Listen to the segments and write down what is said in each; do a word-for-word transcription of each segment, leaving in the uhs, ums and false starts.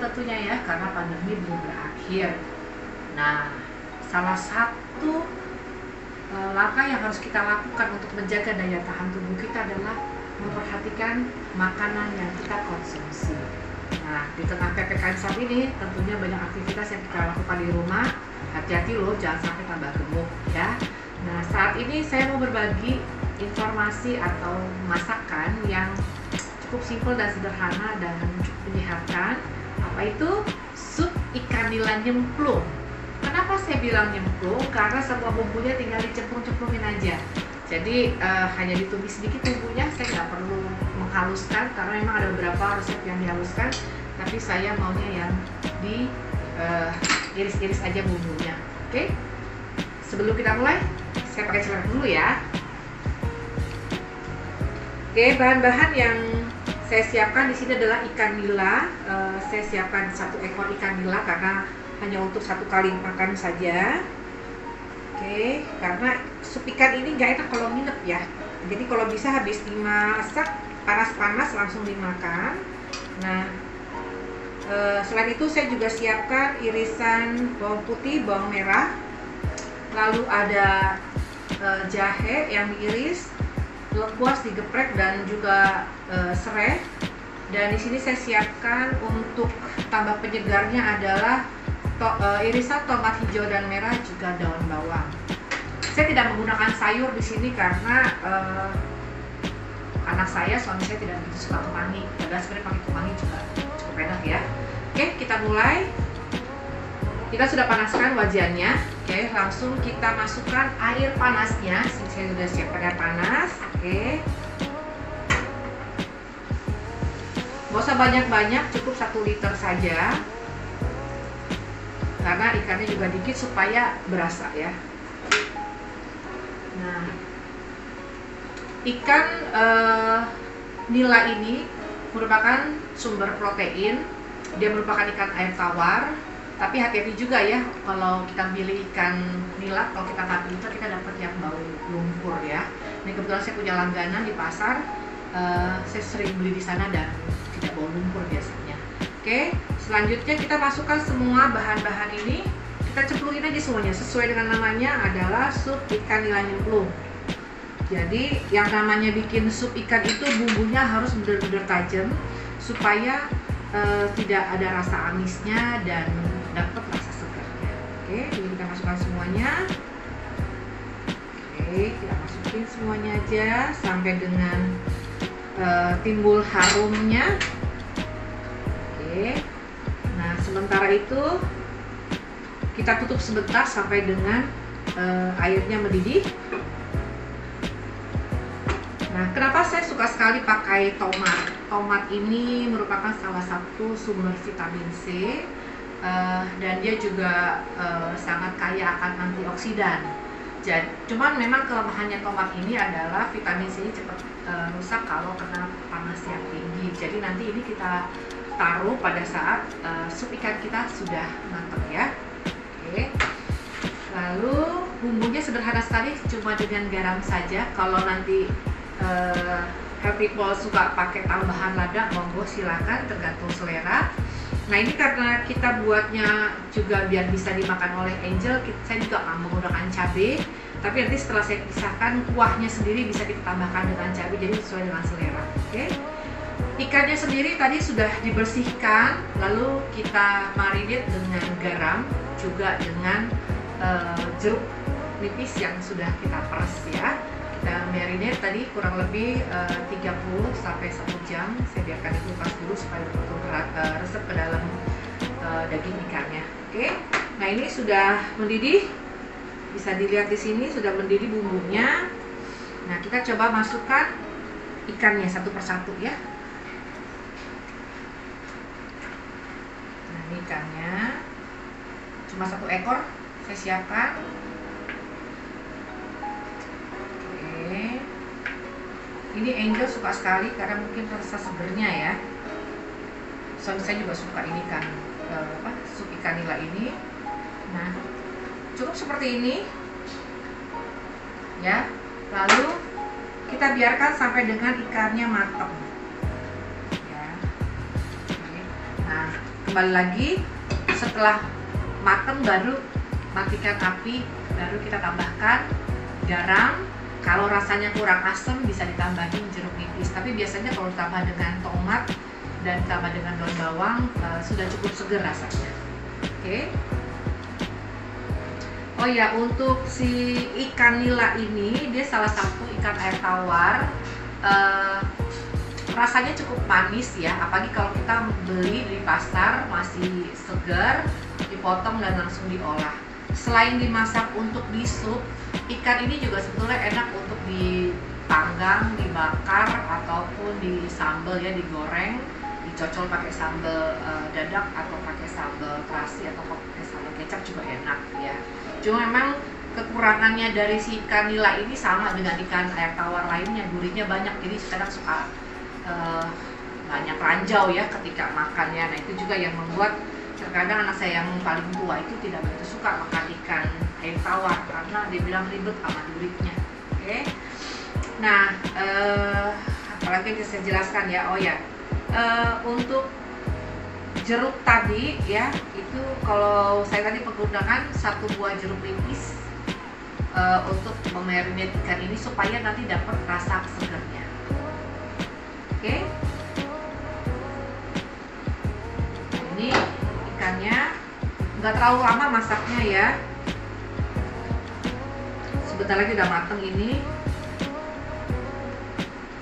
tentunya ya, karena pandemi belum berakhir. Nah, salah satu uh, langkah yang harus kita lakukan untuk menjaga daya tahan tubuh kita adalah memperhatikan makanan yang kita konsumsi. Nah, di tengah P P K M saat ini tentunya banyak aktivitas yang kita lakukan di rumah. Hati-hati loh, jangan sampai tambah gemuk ya. Nah, saat ini saya mau berbagi informasi atau masakan yang cukup simpel dan sederhana dan cukup menyehatkan. Apa itu? Sup ikan nila nyemplung. Kenapa saya bilang nyemplung? Karena semua bumbunya tinggal dicemplung-cemplungin aja. Jadi uh, hanya ditumis sedikit bumbunya, saya nggak perlu menghaluskan karena memang ada beberapa resep yang dihaluskan, tapi saya maunya yang di uh, iris-iris aja bumbunya. Oke? Okay? Sebelum kita mulai, saya pakai celana dulu ya. Oke, bahan-bahan yang saya siapkan di sini adalah ikan nila. Uh, saya siapkan satu ekor ikan nila karena hanya untuk satu kali makan saja. Oke, karena sup ikan ini nggak enak kalau nginep ya. Jadi kalau bisa habis dimasak panas-panas langsung dimakan. Nah, e, selain itu saya juga siapkan irisan bawang putih, bawang merah. Lalu ada e, jahe yang diiris, lengkuas digeprek dan juga e, serai. Dan di sini saya siapkan untuk tambah penyegarnya adalah To, uh, irisan tomat hijau dan merah juga daun bawang. Saya tidak menggunakan sayur di sini karena uh, anak saya, suami saya tidak begitu suka kemangi. Padahal sebenarnya pakai kemangi juga cukup enak ya. Oke, kita mulai. Kita sudah panaskan wajannya. Oke, langsung kita masukkan air panasnya. Saya sudah siapkan air panas. Oke. Gak usah banyak-banyak, cukup satu liter saja. Karena ikannya juga dikit supaya berasa ya. Nah, ikan e, nila ini merupakan sumber protein. Dia merupakan ikan air tawar. Tapi hati-hati juga ya kalau kita pilih ikan nila. Kalau kita nggak pintar, kita dapat yang bau lumpur ya. Ini kebetulan saya punya langganan di pasar. E, saya sering beli di sana dan tidak bau lumpur biasanya. Oke, selanjutnya kita masukkan semua bahan-bahan ini. Kita cemplungin aja semuanya, sesuai dengan namanya adalah sup ikan nila nyemplung. Jadi yang namanya bikin sup ikan itu bumbunya harus benar-benar tajam supaya e, tidak ada rasa amisnya dan dapat rasa segarnya. Oke, jadi kita masukkan semuanya. Oke, kita masukin semuanya aja sampai dengan e, timbul harumnya. Nah, sementara itu kita tutup sebentar sampai dengan e, airnya mendidih. Nah, kenapa saya suka sekali pakai tomat? Tomat ini merupakan salah satu sumber vitamin C e, dan dia juga e, sangat kaya akan antioksidan. Jadi, cuman memang kelemahannya tomat ini adalah vitamin C ini cepat e, rusak kalau kena panas yang tinggi. Jadi nanti ini kita taruh pada saat uh, sup ikan kita sudah matang ya. Oke. Lalu bumbunya sederhana sekali, cuma dengan garam saja. Kalau nanti uh, people suka pakai tambahan lada, monggo silakan, tergantung selera. Nah, ini karena kita buatnya juga biar bisa dimakan oleh Angel, kita, saya juga nggak menggunakan cabai. Tapi nanti setelah saya pisahkan, kuahnya sendiri bisa kita tambahkan dengan cabai, jadi sesuai dengan selera. Oke. Ikannya sendiri tadi sudah dibersihkan, lalu kita marinate dengan garam, juga dengan uh, jeruk nipis yang sudah kita peres ya. Kita marinate tadi kurang lebih uh, tiga puluh sampai satu jam. Saya biarkan di kulkas dulu supaya uh, resep ke dalam uh, daging ikannya. Oke. Nah, ini sudah mendidih. Bisa dilihat di sini sudah mendidih bumbunya. Nah, kita coba masukkan ikannya satu persatu ya. Ikannya cuma satu ekor saya siapkan. Oke, ini Angel suka sekali karena mungkin rasa segernya ya. Soalnya saya juga suka ini kan apa, sup ikan nila ini. Nah, cukup seperti ini ya, lalu kita biarkan sampai dengan ikannya matang. Nah, kembali lagi. Setelah mateng baru matikan api, baru kita tambahkan garam. Kalau rasanya kurang asam bisa ditambahin jeruk nipis, tapi biasanya kalau ditambah dengan tomat dan ditambah dengan daun bawang uh, sudah cukup seger rasanya. Oke. Okay. Oh ya, untuk si ikan nila ini dia salah satu ikan air tawar. Uh, rasanya cukup manis ya, apalagi kalau kita beli di pasar masih segar, dipotong dan langsung diolah. Selain dimasak untuk di sup, ikan ini juga sebetulnya enak untuk dipanggang, dibakar ataupun di sambal ya, digoreng, dicocol pakai sambal uh, dadak atau pakai sambal terasi atau pakai sambal kecap juga enak ya. Cuma memang kekurangannya dari si ikan nila ini sama dengan ikan air tawar lainnya, gurihnya banyak, jadi kadang suka uh, banyak ranjau ya ketika makannya. Nah itu juga yang membuat terkadang anak saya yang paling tua itu tidak begitu suka makan ikan air tawar karena dia bilang ribet sama gurihnya. Oke, okay. Nah eh, apalagi bisa saya jelaskan ya. Oh ya, eh, untuk jeruk tadi ya, itu kalau saya tadi menggunakan satu buah jeruk nipis eh, untuk memarinate ikan ini supaya nanti dapat rasa segernya. Oke, okay. Ini ikannya nggak terlalu lama masaknya ya, sebentar lagi udah mateng. Ini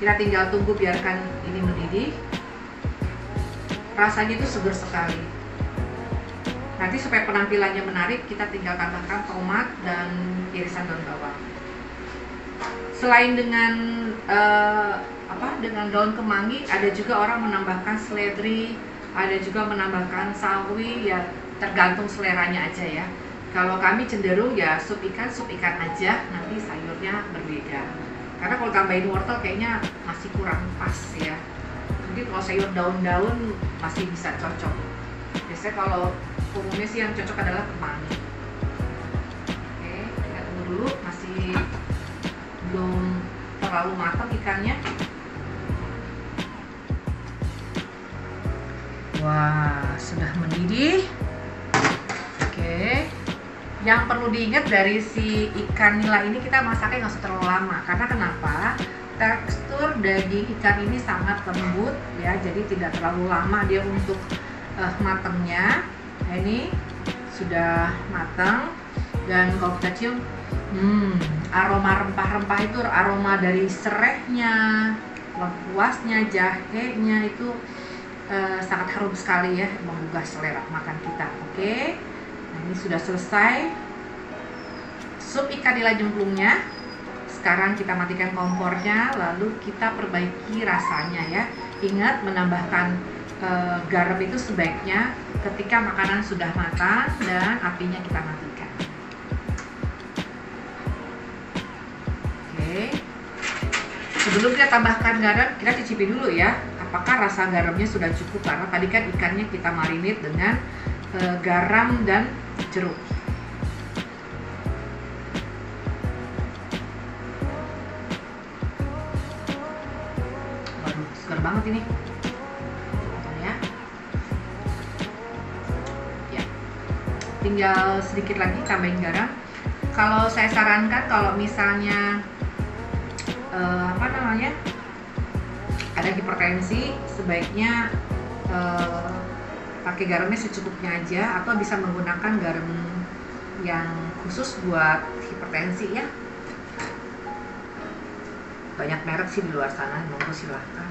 kita tinggal tunggu biarkan ini mendidih. Rasanya itu seger sekali. Nanti supaya penampilannya menarik kita tinggal tambahkan tomat dan irisan daun bawang. Selain dengan eh, apa dengan daun kemangi, ada juga orang menambahkan seledri, ada juga menambahkan sawi ya, tergantung seleranya aja ya. Kalau kami cenderung ya sup ikan sup ikan aja, nanti sayurnya berbeda. Karena kalau tambahin wortel kayaknya masih kurang pas ya. Jadi kalau sayur daun-daun masih bisa cocok. Biasanya kalau umumnya sih yang cocok adalah kemangi. Oke, kita tunggu dulu, masih belum terlalu matang ikannya. Wah, sudah mendidih. Oke. Yang perlu diingat dari si ikan nila ini, kita masaknya nggak usah terlalu lama. Karena kenapa? Tekstur daging ikan ini sangat lembut ya, jadi tidak terlalu lama dia untuk uh, matangnya. Nah, ini sudah matang dan kalau kita cium, hmm, aroma rempah-rempah itu, aroma dari serehnya, lengkuasnya, jahenya itu Uh, sangat harum sekali ya, menggugah selera makan kita. Oke, okay. Nah, ini sudah selesai sup ikan nila nyemplungnya. Sekarang kita matikan kompornya, lalu kita perbaiki rasanya ya. Ingat, menambahkan uh, garam itu sebaiknya ketika makanan sudah matang dan apinya kita matikan. Oke, okay. Sebelum kita tambahkan garam, kita cicipi dulu ya, apakah rasa garamnya sudah cukup, karena tadi kan ikannya kita marinate dengan e, garam dan jeruk. Waduh, segar banget ini ya. Ya, tinggal sedikit lagi tambahin garam. Kalau saya sarankan kalau misalnya e, apa namanya ada hipertensi, sebaiknya eh, pakai garamnya secukupnya aja, atau bisa menggunakan garam yang khusus buat hipertensi ya. Banyak merek sih di luar sana, monggo silahkan.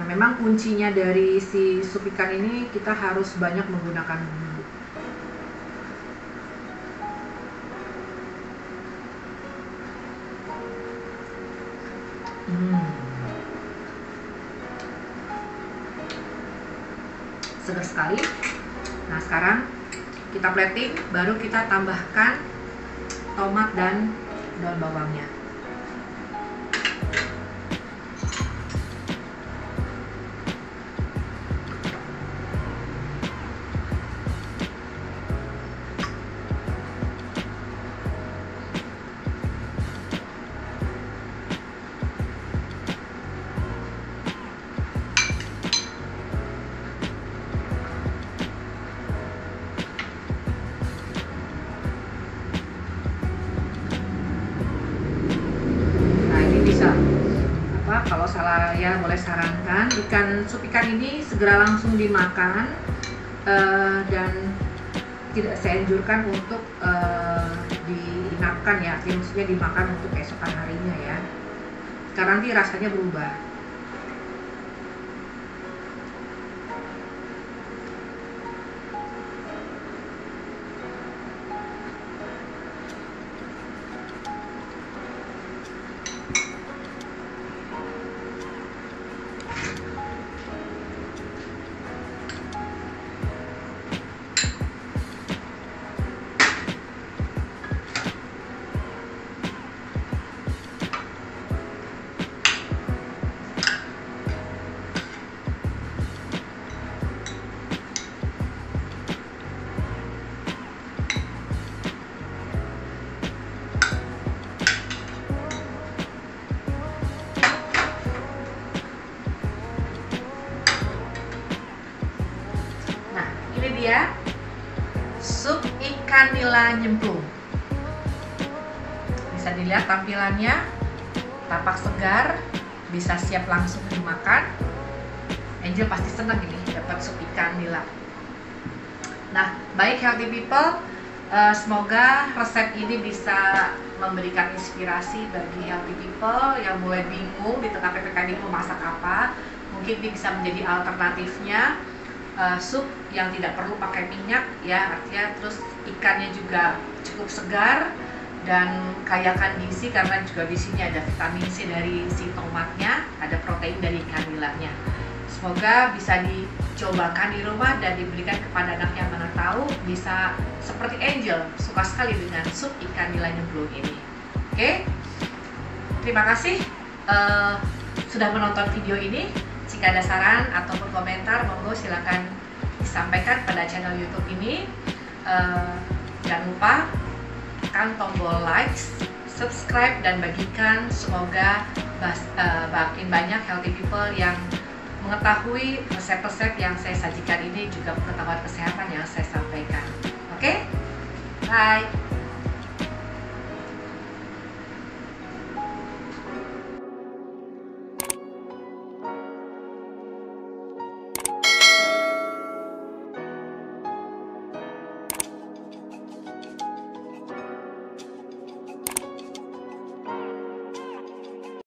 Nah, memang kuncinya dari si sup ikan ini kita harus banyak menggunakan bumbu. Hmm. Segar sekali. Nah, sekarang kita plating, baru kita tambahkan tomat dan daun bawangnya. ya, boleh sarankan. Ikan sup ikan ini segera langsung dimakan uh, dan tidak saya anjurkan untuk uh, diinapkan ya, maksudnya dimakan untuk keesokan harinya ya, karena nanti rasanya berubah. Ya, sup ikan nila nyemplung. Bisa dilihat tampilannya, tampak segar, bisa siap langsung dimakan. Angel pasti senang ini dapat sup ikan nila. Nah, baik healthy people, semoga resep ini bisa memberikan inspirasi bagi healthy people yang mulai bingung di tengah P P K M mau masak apa. Mungkin ini bisa menjadi alternatifnya. Uh, sup yang tidak perlu pakai minyak ya, artinya terus ikannya juga cukup segar dan kaya akan gizi karena juga di sini ada vitamin C dari si tomatnya, ada protein dari ikan nilanya. Semoga bisa dicobakan di rumah dan diberikan kepada anak yang mana tahu bisa seperti Angel suka sekali dengan sup ikan nila nyemplung ini. Oke, okay? Terima kasih uh, sudah menonton video ini. Jika ada saran ataupun komentar, monggo silakan disampaikan pada channel YouTube ini. Uh, jangan lupa tekan tombol like, subscribe, dan bagikan. Semoga bas, uh, makin banyak healthy people yang mengetahui resep-resep yang saya sajikan ini, juga pengetahuan kesehatan yang saya sampaikan. Oke, okay? Bye.